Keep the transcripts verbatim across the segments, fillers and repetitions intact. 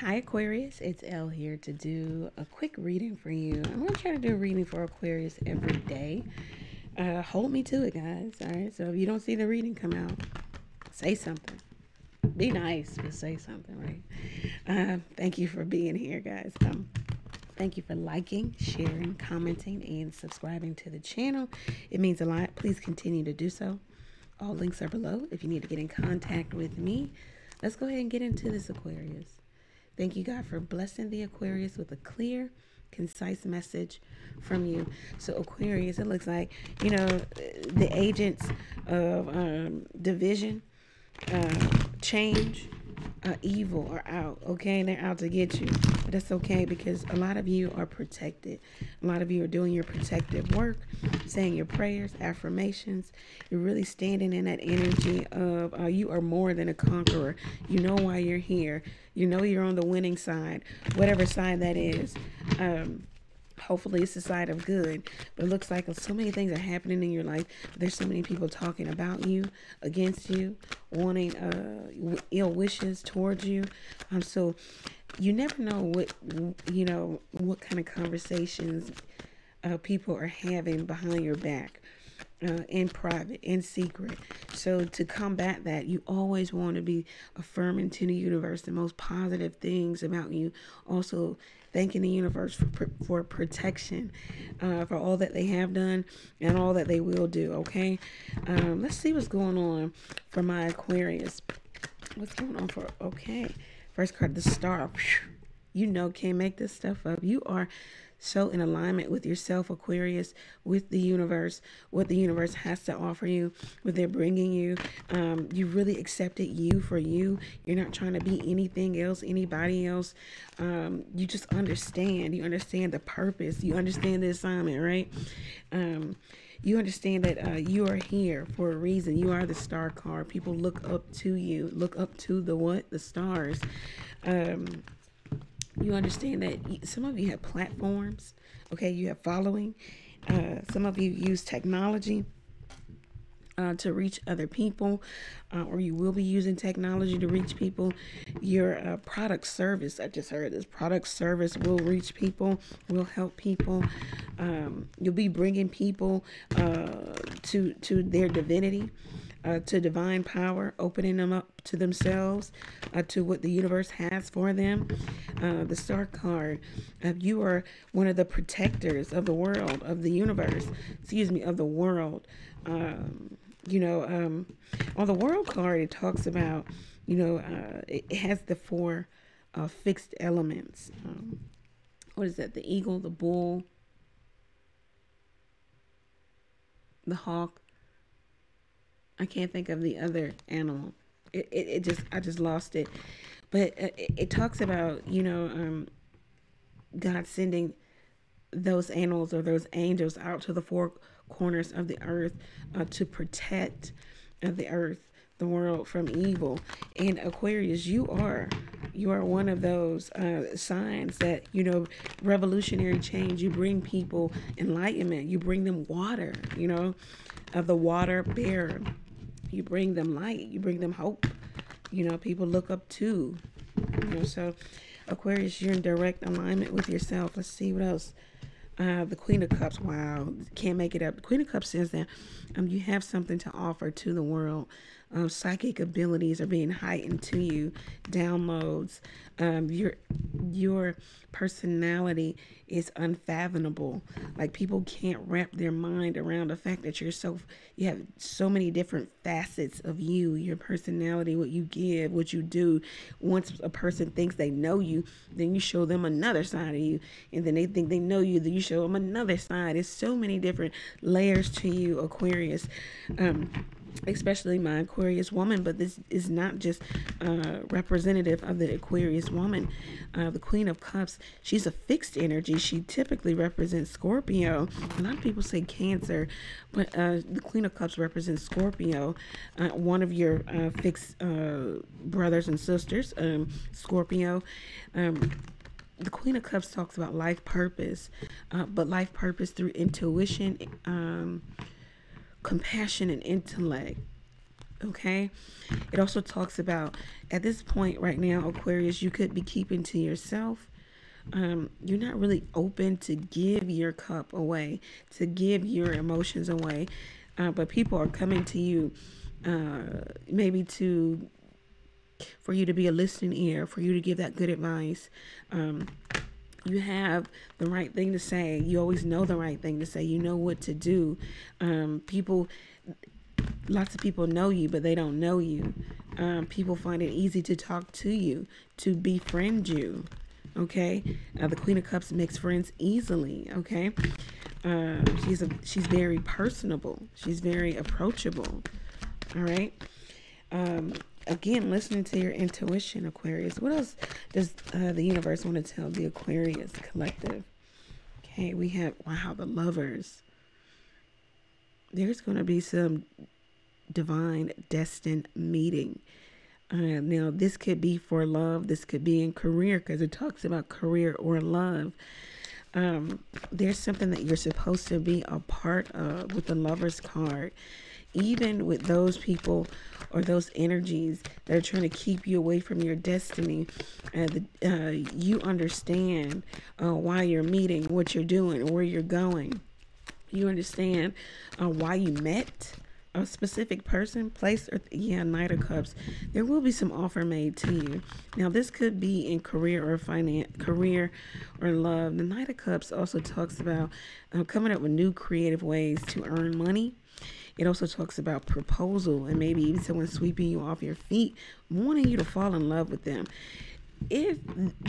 Hi Aquarius, it's Elle here to do a quick reading for you. I'm going to try to do a reading for Aquarius every day. Uh, hold me to it, guys. All right, so if you don't see the reading come out, say something. Be nice, but say something, right? Uh, thank you for being here, guys. Um, thank you for liking, sharing, commenting, and subscribing to the channel. It means a lot. Please continue to do so. All links are below if you need to get in contact with me. Let's go ahead and get into this, Aquarius. Thank you, God, for blessing the Aquarius with a clear, concise message from you. So, Aquarius, it looks like, you know, the agents of um, division, uh, change, uh, evil are out, okay? And they're out to get you. But that's okay because a lot of you are protected. A lot of you are doing your protective work, saying your prayers, affirmations. You're really standing in that energy of uh, you are more than a conqueror. You know why you're here. You know you're on the winning side, whatever side that is. Um, hopefully it's the side of good. But it looks like so many things are happening in your life. There's so many people talking about you, against you, wanting uh, ill wishes towards you. Um, so you never know what, you know, what kind of conversations uh, people are having behind your back. Uh, in private, in secret. So to combat that, you always want to be affirming to the universe the most positive things about you. Also thanking the universe for, for protection, uh, for all that they have done and all that they will do. Okay. Um, let's see what's going on for my Aquarius. What's going on for, okay. First card, the Star. You know, can't make this stuff up. You are so in alignment with yourself, Aquarius, with the universe, what the universe has to offer you, what they're bringing you. Um, you really accepted you for you. You're not trying to be anything else, anybody else. Um, you just understand. You understand the purpose. You understand the assignment, right? Um, you understand that uh, you are here for a reason. You are the Star card. People look up to you. Look up to the what? The stars. Um... You understand that some of you have platforms, okay? You have following. Uh, some of you use technology uh, to reach other people, uh, or you will be using technology to reach people. Your uh, product service, I just heard this, product service will reach people, will help people. Um, you'll be bringing people uh, to, to their divinity. Uh, to divine power, opening them up to themselves, uh, to what the universe has for them. Uh, the Star card, uh, you are one of the protectors of the world, of the universe, excuse me, of the world. Um, you know, um, on the World card, it talks about, you know, uh, it has the four uh, fixed elements. Um, what is that? The eagle, the bull, the hawk. I can't think of the other animal. It, it, it just, I just lost it. But it, it talks about, you know, um, God sending those animals or those angels out to the four corners of the earth uh, to protect uh, the earth, the world from evil. And Aquarius, you are, you are one of those uh, signs that, you know, revolutionary change. You bring people enlightenment. You bring them water, you know, of the water bearer. You bring them light, you bring them hope, you know, people look up to, you know. So Aquarius, you're in direct alignment with yourself. Let's see what else. Uh, the Queen of Cups. Wow. Can't make it up. The Queen of Cups says that um, you have something to offer to the world. Um, psychic abilities are being heightened to you. Downloads. Um, your, your personality is unfathomable. Like people can't wrap their mind around the fact that you're so, you have so many different facets of you, your personality, what you give, what you do. Once a person thinks they know you, then you show them another side of you. And then they think they know you, then you show them another side. It's so many different layers to you, Aquarius, um, especially my Aquarius woman. But this is not just uh, representative of the Aquarius woman. Uh, the Queen of Cups, she's a fixed energy. She typically represents Scorpio. A lot of people say Cancer, but uh, the Queen of Cups represents Scorpio, uh, one of your uh, fixed uh, brothers and sisters, um, Scorpio. Um, The Queen of Cups talks about life purpose, uh, but life purpose through intuition, um, compassion, and intellect. Okay, it also talks about at this point right now, Aquarius, you could be keeping to yourself. Um, you're not really open to give your cup away, to give your emotions away. Uh, but people are coming to you, uh, maybe to, for you to be a listening ear, for you to give that good advice. Um, you have the right thing to say. You always know the right thing to say. You know what to do. Um, people, lots of people know you, but they don't know you. Um, people find it easy to talk to you, to befriend you. Okay, uh, the Queen of Cups makes friends easily. Okay, uh, she's a she's very personable. She's very approachable. All right. Um, again, listening to your intuition, Aquarius. What else does uh, the universe want to tell the Aquarius collective? Okay, we have wow the Lovers. There's going to be some divine destined meeting. Uh, now, this could be for love. This could be in career, because it talks about career or love. Um, there's something that you're supposed to be a part of with the Lovers card. Even with those people or those energies that are trying to keep you away from your destiny, uh, the, uh, you understand uh, why you're meeting, what you're doing, where you're going. You understand uh, why you met a specific person, place, or yeah, Knight of Cups. There will be some offer made to you. Now, this could be in career or finance, career or love. The Knight of Cups also talks about uh, coming up with new creative ways to earn money. It also talks about proposal and maybe even someone sweeping you off your feet, wanting you to fall in love with them. If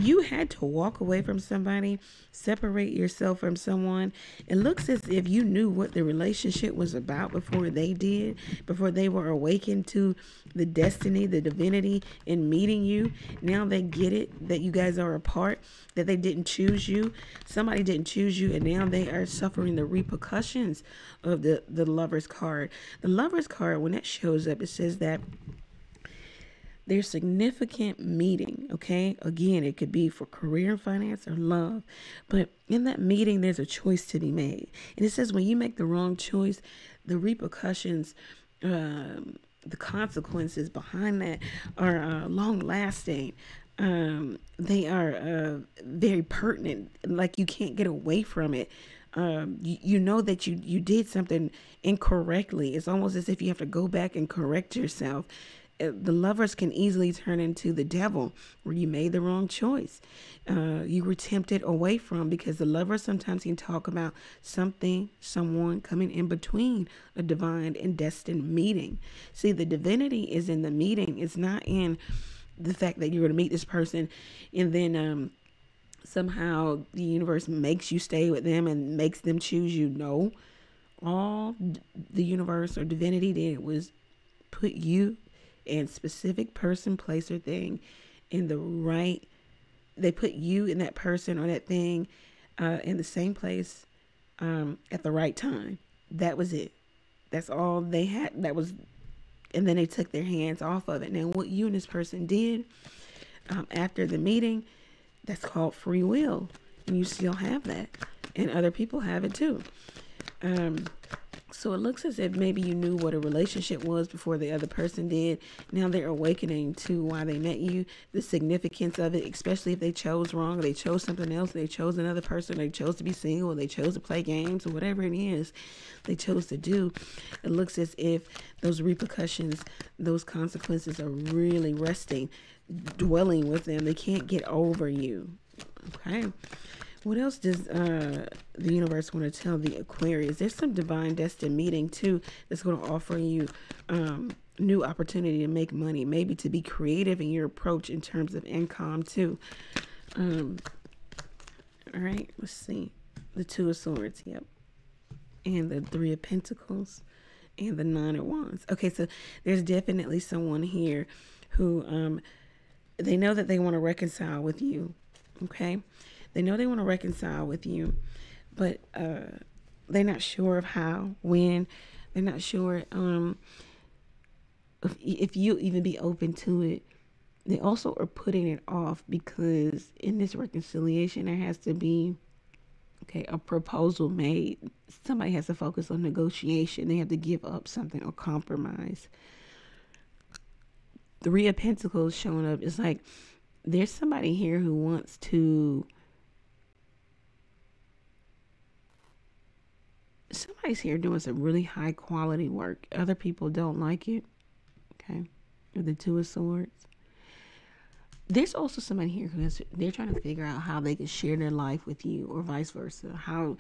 you had to walk away from somebody, separate yourself from someone, it looks as if you knew what the relationship was about before they did, before they were awakened to the destiny, the divinity in meeting you. Now they get it, that you guys are apart, that they didn't choose you. Somebody didn't choose you, and now they are suffering the repercussions of the, the Lovers card. The Lovers card, when it shows up, it says that their significant meeting, okay? Again, it could be for career, finance, or love. But in that meeting, there's a choice to be made. And it says when you make the wrong choice, the repercussions, um, the consequences behind that are uh, long-lasting. Um, they are uh, very pertinent. Like, you can't get away from it. Um, you, you know that you, you did something incorrectly. It's almost as if you have to go back and correct yourself. The Lovers can easily turn into the devil, where you made the wrong choice. Uh, you were tempted away from, because the Lovers sometimes can talk about something, someone coming in between a divine and destined meeting. See, the divinity is in the meeting. It's not in the fact that you're going to meet this person and then, um, somehow the universe makes you stay with them and makes them choose you. No, all the universe or divinity did was put you and specific person, place, or thing in the right. They put you in that person or that thing uh, in the same place um, at the right time. That was it. That's all they had. That was, and then they took their hands off of it. Now, what you and this person did um, after the meeting, that's called free will. And you still have that. And other people have it too. Um, So it looks as if maybe you knew what a relationship was before the other person did. Now they're awakening to why they met you, the significance of it, especially if they chose wrong, or they chose something else, they chose another person, they chose to be single, or they chose to play games, or whatever it is they chose to do. It looks as if those repercussions, those consequences are really resting, dwelling with them. They can't get over you. Okay. What else does uh, the universe want to tell the Aquarius? There's some divine destined meeting too that's going to offer you um, new opportunity to make money, maybe to be creative in your approach in terms of income too. Um, all right, let's see. The Two of Swords, yep. And the Three of Pentacles and the Nine of Wands. Okay, so there's definitely someone here who um, they know that they want to reconcile with you, okay? They know they want to reconcile with you, but uh, they're not sure of how, when. They're not sure um, if, if you'll even be open to it. They also are putting it off because in this reconciliation, there has to be, okay, a proposal made. Somebody has to focus on negotiation. They have to give up something or compromise. Three of Pentacles showing up. It's like there's somebody here who wants to, somebody's here doing some really high quality work. Other people don't like it. Okay. With the Two of Swords. There's also somebody here who has, they're trying to figure out how they can share their life with you, or vice versa. How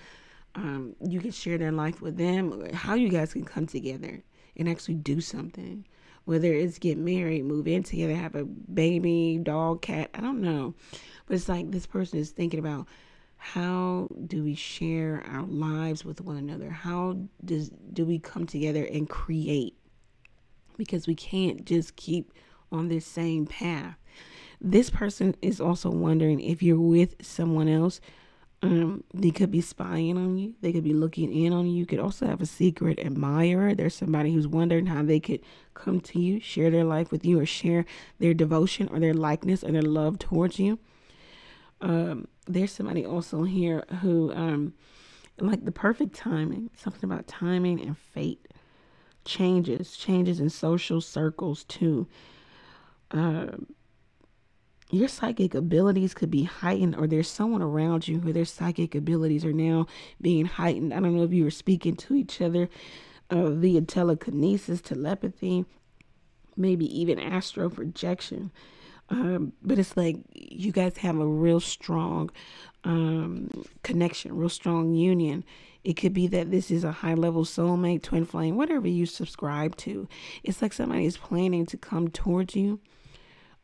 um, you can share their life with them, or how you guys can come together and actually do something. Whether it's get married, move in together, have a baby, dog, cat, I don't know. But it's like this person is thinking about, how do we share our lives with one another? How does, do we come together and create? Because we can't just keep on this same path. This person is also wondering if you're with someone else. Um, they could be spying on you. They could be looking in on you. You could also have a secret admirer. There's somebody who's wondering how they could come to you, share their life with you, or share their devotion or their likeness or their love towards you. Um, there's somebody also here who, um, like the perfect timing, something about timing and fate, changes, changes in social circles too. Um, Your psychic abilities could be heightened, or there's someone around you who their psychic abilities are now being heightened. I don't know if you were speaking to each other uh, via telekinesis, telepathy, maybe even astral projection. Um, but it's like you guys have a real strong um, connection, real strong union. It could be that this is a high level soulmate, twin flame, whatever you subscribe to. It's like somebody is planning to come towards you.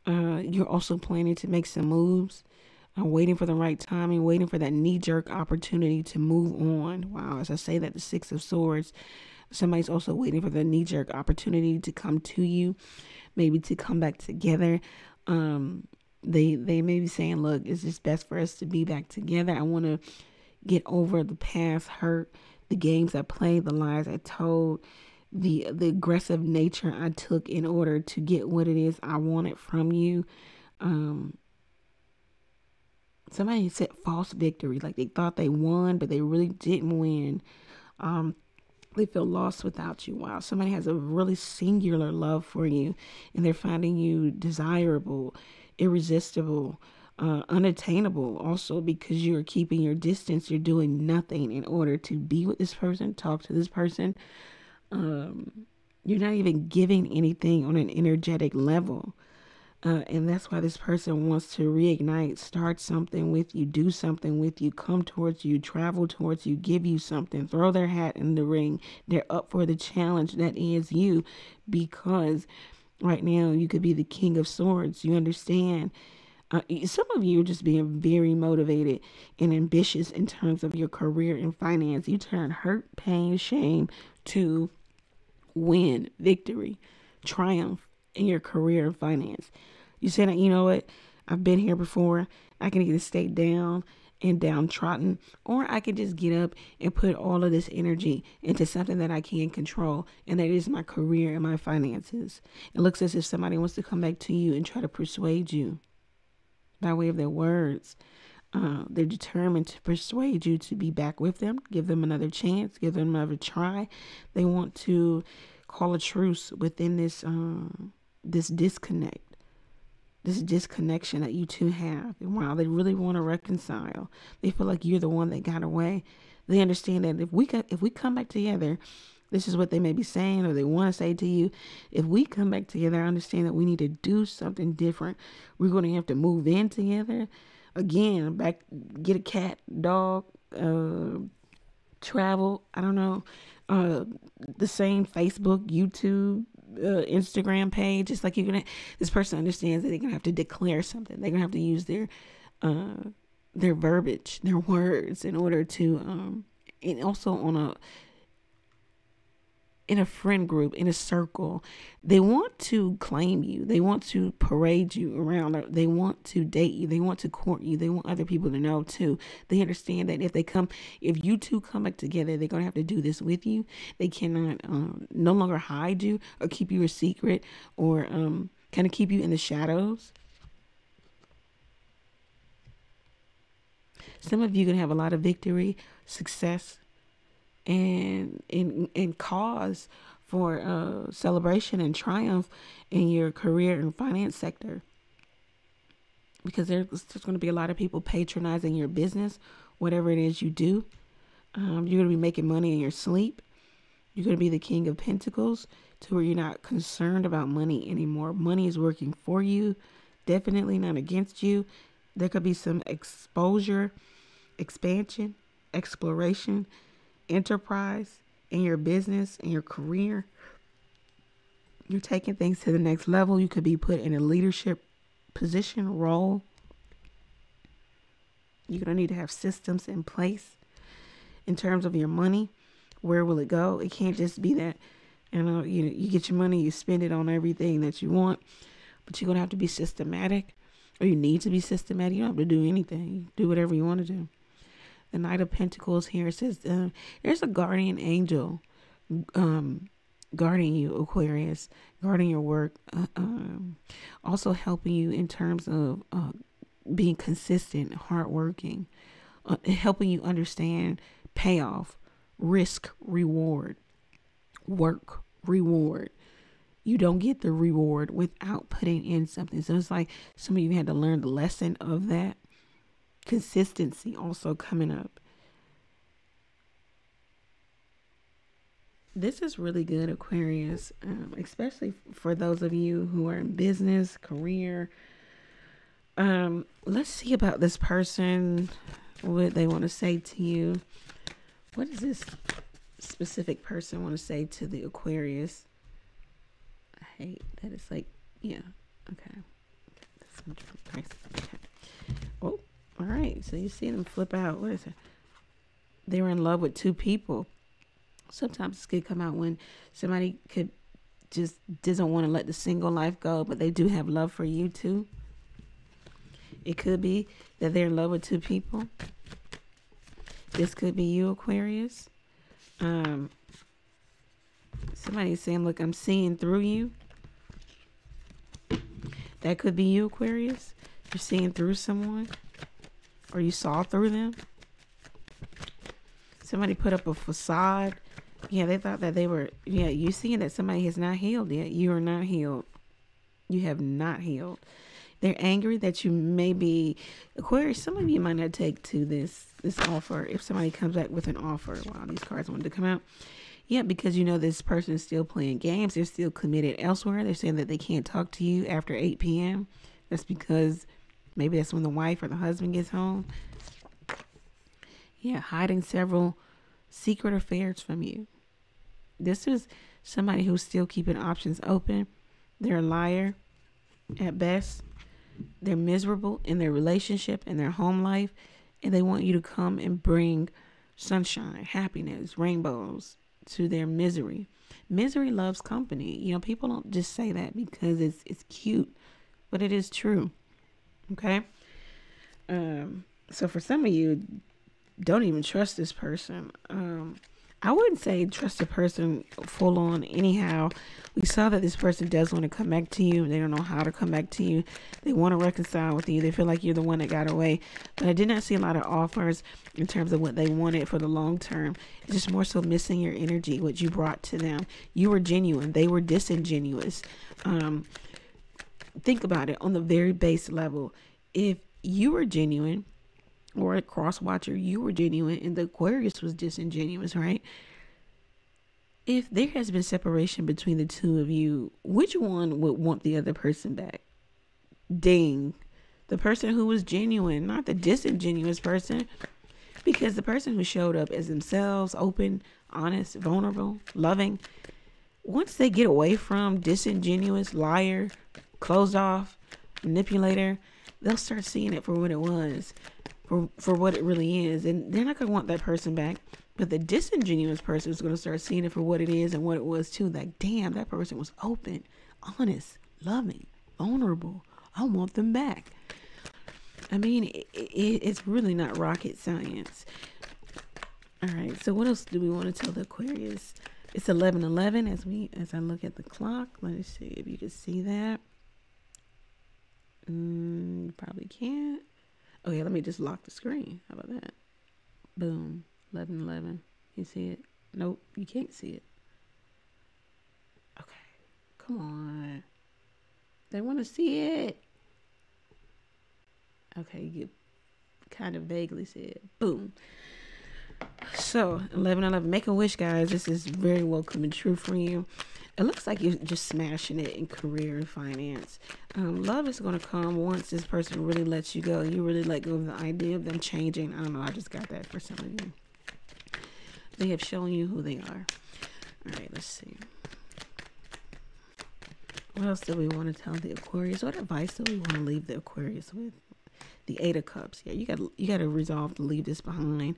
Uh, you're also planning to make some moves. I'm waiting for the right timing, waiting for that knee-jerk opportunity to move on. Wow, as I say that, the Six of Swords, somebody's also waiting for the knee-jerk opportunity to come to you, maybe to come back together. Um, they, they may be saying, look, it's just best for us to be back together. I want to get over the past hurt, the games I played, the lies I told, the the aggressive nature I took in order to get what it is I wanted from you. Um, somebody said false victory, like they thought they won, but they really didn't win. Um, they feel lost without you. Wow, somebody has a really singular love for you, and they're finding you desirable, irresistible, uh, unattainable. Also, because you're keeping your distance, you're doing nothing in order to be with this person, talk to this person. Um, you're not even giving anything on an energetic level. Uh, and that's why this person wants to reignite, start something with you, do something with you, come towards you, travel towards you, give you something, throw their hat in the ring. They're up for the challenge that is you, because right now you could be the King of Swords. You understand? Uh, some of you are just being very motivated and ambitious in terms of your career and finance. You turn hurt, pain, shame to win, victory, triumph in your career and finance. You said, you know what, I've been here before. I can either stay down and downtrodden, or I can just get up and put all of this energy into something that I can control, and that is my career and my finances. It looks as if somebody wants to come back to you and try to persuade you by way of their words. Uh, they're determined to persuade you to be back with them, give them another chance, give them another try. They want to call a truce within this, um, this disconnect, this disconnection that you two have. And wow, they really want to reconcile. They feel like you're the one that got away. They understand that if we got, if we come back together, this is what they may be saying, or they want to say to you. If we come back together, I understand that we need to do something different. We're going to have to move in together. Again, back, get a cat, dog, uh, travel, I don't know, uh, the same Facebook, YouTube, uh, Instagram page. It's like you're going to, this person understands that they're going to have to declare something. They're going to have to use their, uh, their verbiage, their words in order to, um, and also on a, in a friend group, in a circle, they want to claim you. They want to parade you around. They want to date you. They want to court you. They want other people to know too. They understand that if they come, if you two come back together, they're going to have to do this with you. They cannot, um, no longer hide you or keep you a secret, or, um, kind of keep you in the shadows. Some of you can have a lot of victory, success, and and and cause for uh, celebration and triumph in your career and finance sector, because there's, there's going to be a lot of people patronizing your business, whatever it is you do. Um, you're going to be making money in your sleep. You're going to be the King of Pentacles, to where you're not concerned about money anymore. Money is working for you, definitely not against you. There could be some exposure, expansion, exploration, enterprise in your business, in your career. You're taking things to the next level. You could be put in a leadership position, role. You're going to need to have systems in place in terms of your money. Where will it go? It can't just be that, you know, you, you get your money, you spend it on everything that you want, but you're going to have to be systematic, or you need to be systematic. You don't have to do anything. You do whatever you want to do. The Knight of Pentacles here, it says, uh, there's a guardian angel um, guarding you, Aquarius, guarding your work, uh, um, also helping you in terms of uh, being consistent, hardworking, uh, helping you understand payoff, risk, reward, work, reward. You don't get the reward without putting in something. So it's like some of you had to learn the lesson of that. Consistency also coming up. This is really good, Aquarius, um, especially for those of you who are in business, career. Um, let's see about this person, what they want to say to you. What does this specific person want to say to the Aquarius? I hate that it's like, yeah, okay. That's some different price. Okay. Oh, all right. So you see them flip out. What is it? They were in love with two people. Sometimes this could come out when somebody could just doesn't want to let the single life go, but they do have love for you too. It could be that they're in love with two people. This could be you, Aquarius. Um, somebody's saying, look, I'm seeing through you. That could be you, Aquarius. You're seeing through someone, or you saw through them. Somebody put up a facade. Yeah, they thought that they were, yeah, you're seeing that somebody has not healed yet. You are not healed. You have not healed. They're angry that you may be, Aquarius, some of you might not take to this this offer if somebody comes back with an offer. Wow, these cards wanted to come out. Yeah, because you know this person is still playing games. They're still committed elsewhere. They're saying that they can't talk to you after eight p m That's because maybe that's when the wife or the husband gets home. Yeah, hiding several secret affairs from you. This is somebody who's still keeping options open. They're a liar at best. They're miserable in their relationship, in their home life, and they want you to come and bring sunshine, happiness, rainbows to their misery. Misery loves company. You know, people don't just say that because it's it's cute, but it is true. Okay. Um, so for some of you, don't even trust this person. Um, I wouldn't say trust a person full on anyhow. We saw that this person does want to come back to you. They don't know how to come back to you. They want to reconcile with you. They feel like you're the one that got away. But I did not see a lot of offers in terms of what they wanted for the long term. It's just more so missing your energy, what you brought to them. You were genuine. They were disingenuous. Um, think about it on the very base level. If you were genuine, or a cross watcher, you were genuine and the Aquarius was disingenuous, right? If there has been separation between the two of you, which one would want the other person back? Ding. The person who was genuine, not the disingenuous person, because the person who showed up as themselves, open, honest, vulnerable, loving, once they get away from disingenuous, liar, closed off, manipulator, they'll start seeing it for what it was. For, for what it really is, and they're not gonna want that person back. But the disingenuous person is gonna start seeing it for what it is and what it was too. Like, damn, that person was open, honest, loving, vulnerable. I want them back. I mean, it, it, it's really not rocket science. All right, so what else do we want to tell the Aquarius? It's eleven eleven as we as I look at the clock. Let me see if you can see that. Mm, you probably can't. Oh yeah, let me just lock the screen. How about that? Boom. eleven eleven. You see it? Nope, you can't see it. Come on. They want to see it. Okay, you kind of vaguely said. Boom. So, eleven eleven. Make a wish, guys. This is very well coming true for you. It looks like you're just smashing it in career and finance. Um, love is going to come once this person really lets you go. You really let go of the idea of them changing. I don't know. I just got that for some of you. They have shown you who they are. All right, let's see. What else do we want to tell the Aquarius? What advice do we want to leave the Aquarius with? The Eight of Cups. Yeah, you got you got to resolve to leave this behind.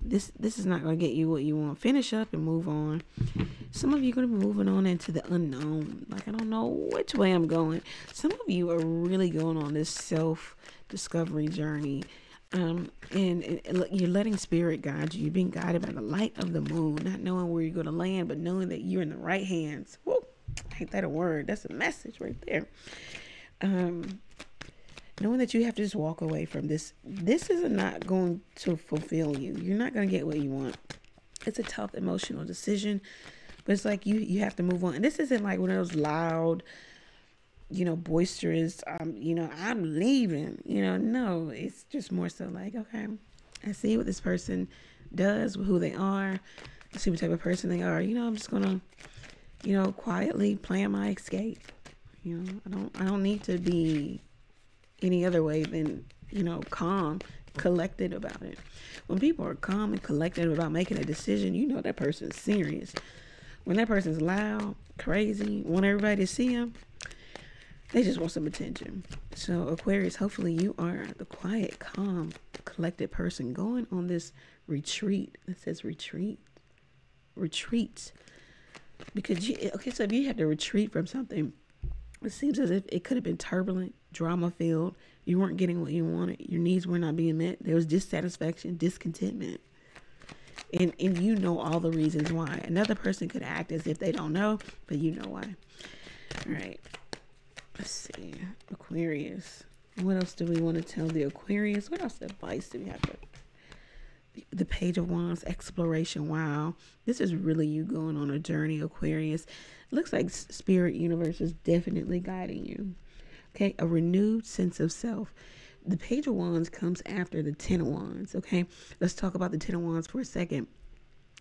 This this is not going to get you what you want. Finish up and move on. Some of you are going to be moving on into the unknown. Like, I don't know which way I'm going. Some of you are really going on this self-discovery journey. Um, and, and you're letting spirit guide you. You're being guided by the light of the moon. Not knowing where you're going to land, but knowing that you're in the right hands. Woo! Ain't that a word? That's a message right there. Um... Knowing that you have to just walk away from this. This is not going to fulfill you. You're not going to get what you want. It's a tough emotional decision, but it's like you you have to move on. And this isn't like one of those loud, you know, boisterous, um, you know, I'm leaving. You know, no, it's just more so like, okay, I see what this person does, who they are, I see what type of person they are. You know, I'm just going to, you know, quietly plan my escape. You know, I don't I don't need to be any other way than, you know, calm, collected about it. When people are calm and collected about making a decision, you know that person's serious. When that person's loud, crazy, want everybody to see them, they just want some attention. So Aquarius, hopefully you are the quiet, calm, collected person going on this retreat. It says retreat, retreats, because you, okay, so if you have to retreat from something, it seems as if it could have been turbulent, drama-filled. You weren't getting what you wanted. Your needs were not being met. There was dissatisfaction, discontentment. And, and you know all the reasons why. Another person could act as if they don't know, but you know why. All right. Let's see. Aquarius. What else do we want to tell the Aquarius? What else advice do we have to... The Page of Wands, exploration. Wow, this is really you going on a journey, Aquarius. It looks like spirit universe is definitely guiding you. Okay, a renewed sense of self. The Page of Wands comes after the Ten of Wands. Okay, let's talk about the Ten of Wands for a second.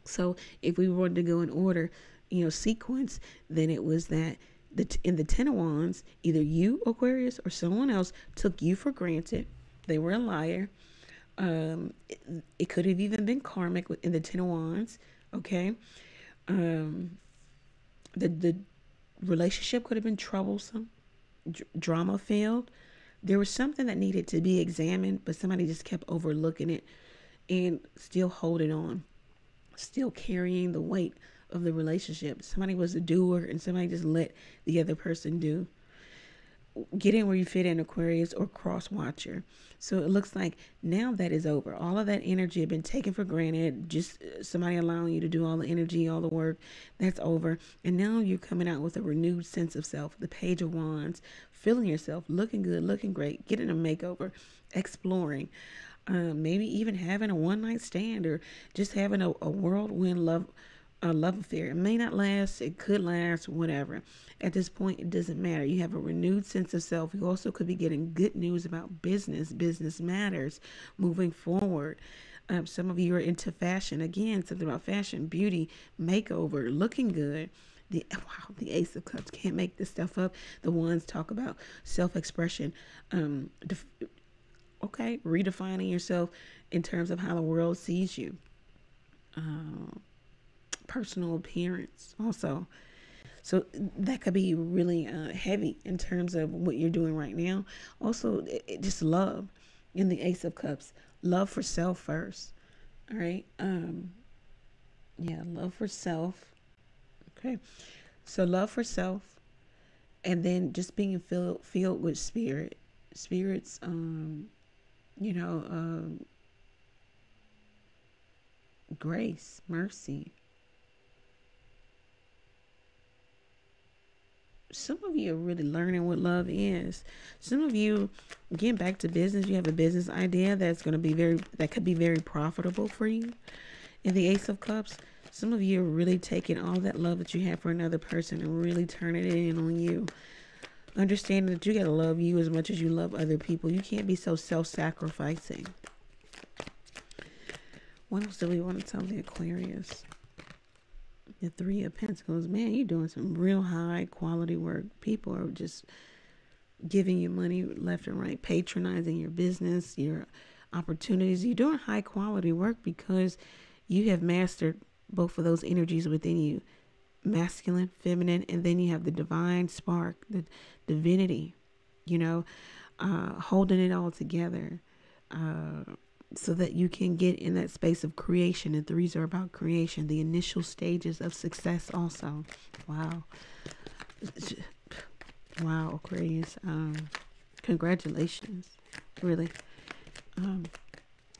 So if we wanted to go in order, you know, sequence, then it was that the in the Ten of Wands, either you, Aquarius, or someone else took you for granted. They were a liar. Um, it, it could have even been karmic in the Ten of Wands. Okay. Um, the, the relationship could have been troublesome, dr drama filled. There was something that needed to be examined, but somebody just kept overlooking it and still holding on, still carrying the weight of the relationship. Somebody was a doer and somebody just let the other person do. Get in where you fit in, Aquarius, or cross watcher. So it looks like now that is over. All of that energy had been taken for granted. Just somebody allowing you to do all the energy, all the work. That's over. And now you're coming out with a renewed sense of self. The Page of Wands, feeling yourself, looking good, looking great, getting a makeover, exploring. Uh, maybe even having a one night stand or just having a, a whirlwind love. A love affair. It may not last, it could last, whatever. At this point, it doesn't matter. You have a renewed sense of self. You also could be getting good news about business, business matters, moving forward. Um, some of you are into fashion. Again, something about fashion, beauty, makeover, looking good. The, wow, the Ace of Cups. Can't make this stuff up. The ones talk about self-expression. Um, okay, redefining yourself in terms of how the world sees you. Um, personal appearance also, so that could be really uh, heavy in terms of what you're doing right now. Also, it, it just love in the Ace of Cups, love for self first. All right, um, yeah, love for self. Okay, so love for self, and then just being filled filled with spirit, spirits. Um, you know, um, grace, mercy. Some of you are really learning what love is. Some of you getting back to business. You have a business idea that's going to be very, that could be very profitable for you in the Ace of Cups. Some of you are really taking all that love that you have for another person and really turning it in on you. Understanding that you got to love you as much as you love other people. You can't be so self-sacrificing. What else do we want to tell the Aquarius? The Three of Pentacles. Man, you're doing some real high quality work. People are just giving you money left and right, patronizing your business, your opportunities. You're doing high quality work because you have mastered both of those energies within you. Masculine, feminine, and then you have the divine spark, the divinity, you know, uh, holding it all together uh, so that you can get in that space of creation. And threes are about creation, the initial stages of success also. Wow. Wow, Aquarius. Um, congratulations. Really. Um,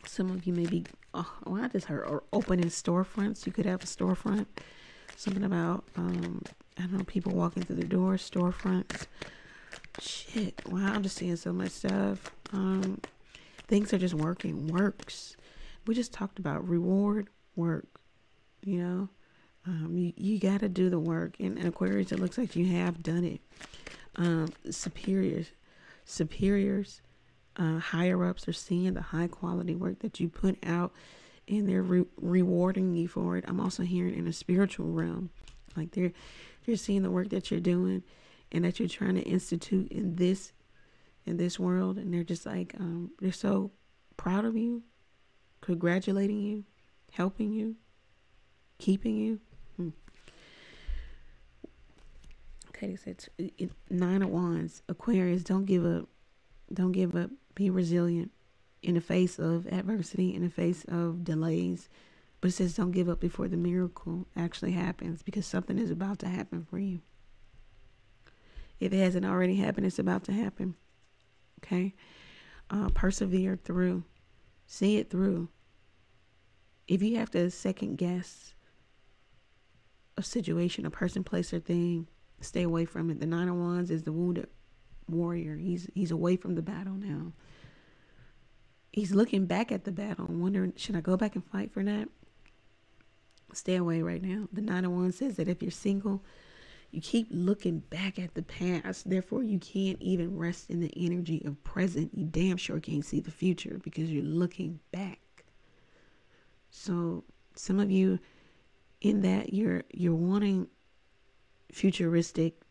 some of you may be, oh, well, I just heard, or opening storefronts. You could have a storefront. Something about, um, I don't know, people walking through the door, storefronts. Shit. Wow, I'm just seeing so much stuff. Um, things are just working. Works. We just talked about reward, work. You know, um, you, you got to do the work. And, and Aquarius, it looks like you have done it. Um, superiors, superiors, uh, higher-ups are seeing the high-quality work that you put out, and they're re rewarding you for it. I'm also hearing in a spiritual realm, like they're, they're seeing the work that you're doing and that you're trying to institute in this, in this world. And they're just like, um, they're so proud of you, congratulating you, helping you, keeping you. Hmm. Okay. They said nine of wands, Aquarius, don't give up. Don't give up. Be resilient. In the face of adversity, in the face of delays. But it says don't give up before the miracle actually happens, because something is about to happen for you. If it hasn't already happened, it's about to happen. Okay? Uh, persevere through. See it through. If you have to second guess a situation, a person, place, or thing, stay away from it. The Nine of Wands is the wounded warrior. He's, he's away from the battle now. He's looking back at the battle and wondering, should I go back and fight for that? Stay away right now. The Nine of Wands says that if you're single, you keep looking back at the past. Therefore, you can't even rest in the energy of present. You damn sure can't see the future because you're looking back. So some of you in that, you're you're wanting futuristic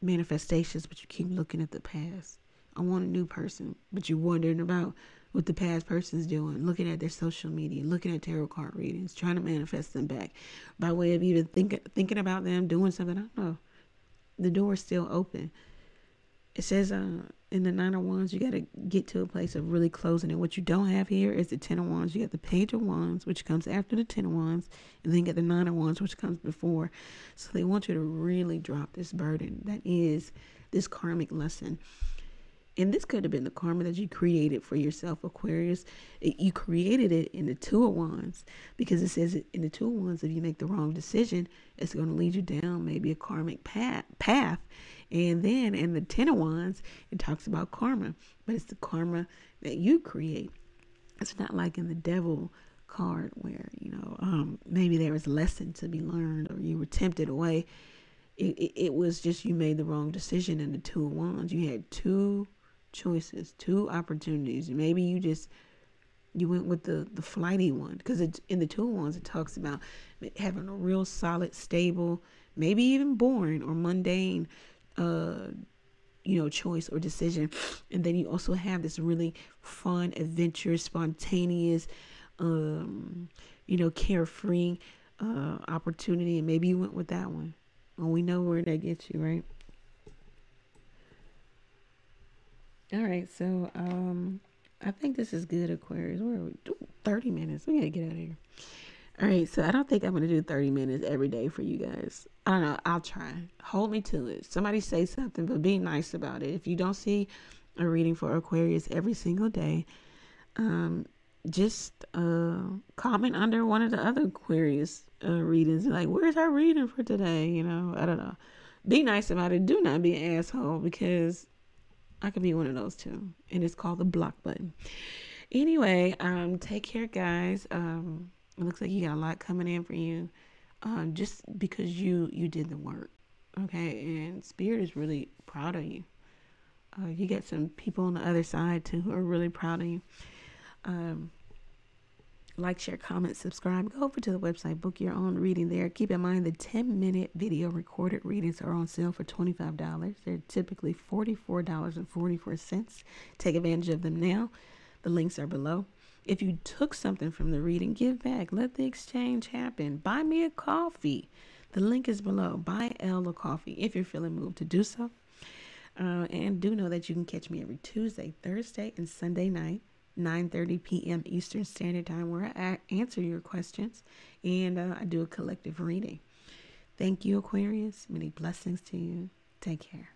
manifestations, but you keep looking at the past. I want a new person, but you're wondering about what the past person's doing, looking at their social media, looking at tarot card readings, trying to manifest them back by way of even thinking thinking about them doing something. I don't know. The door is still open. It says uh, in the Nine of Wands, you got to get to a place of really closing it. What you don't have here is the Ten of Wands. You got the Page of Wands, which comes after the Ten of Wands, and then you got the Nine of Wands, which comes before. So they want you to really drop this burden that is this karmic lesson. And this could have been the karma that you created for yourself, Aquarius. It, you created it in the Two of Wands, because it says in the Two of Wands, if you make the wrong decision, it's going to lead you down maybe a karmic path. path. And then in the Ten of Wands, it talks about karma, but it's the karma that you create. It's not like in the Devil card where, you know, um, maybe there was a lesson to be learned or you were tempted away. It, it, it was just you made the wrong decision in the Two of Wands. You had two choices, two opportunities. Maybe you just you went with the the flighty one, because it's in the Two of Wands. It talks about having a real solid, stable, maybe even boring or mundane, uh, you know, choice or decision. And then you also have this really fun, adventurous, spontaneous, um, you know, carefree uh, opportunity. And maybe you went with that one. Well, we know where that gets you, right? All right, so um, I think this is good, Aquarius. Where are we? thirty minutes. We got to get out of here. All right, so I don't think I'm going to do thirty minutes every day for you guys. I don't know. I'll try. Hold me to it. Somebody say something, but be nice about it. If you don't see a reading for Aquarius every single day, um, just uh, comment under one of the other Aquarius uh, readings. Like, where's our reading for today? You know, I don't know. Be nice about it. Do not be an asshole, because I could be one of those too. And it's called the block button. Anyway, um, take care, guys. Um, It looks like you got a lot coming in for you, um, just because you you did the work, okay? And Spirit is really proud of you. Uh, you got some people on the other side, too, who are really proud of you. Um, like, share, comment, subscribe. Go over to the website. Book your own reading there. Keep in mind the ten-minute video recorded readings are on sale for twenty-five dollars. They're typically forty-four dollars and forty-four cents. Take advantage of them now. The links are below. If you took something from the reading, give back. Let the exchange happen. Buy me a coffee. The link is below. Buy Elle a coffee if you're feeling moved to do so. Uh, and do know that you can catch me every Tuesday, Thursday, and Sunday night, nine thirty p m Eastern Standard Time, where I answer your questions and uh, I do a collective reading. Thank you, Aquarius. Many blessings to you. Take care.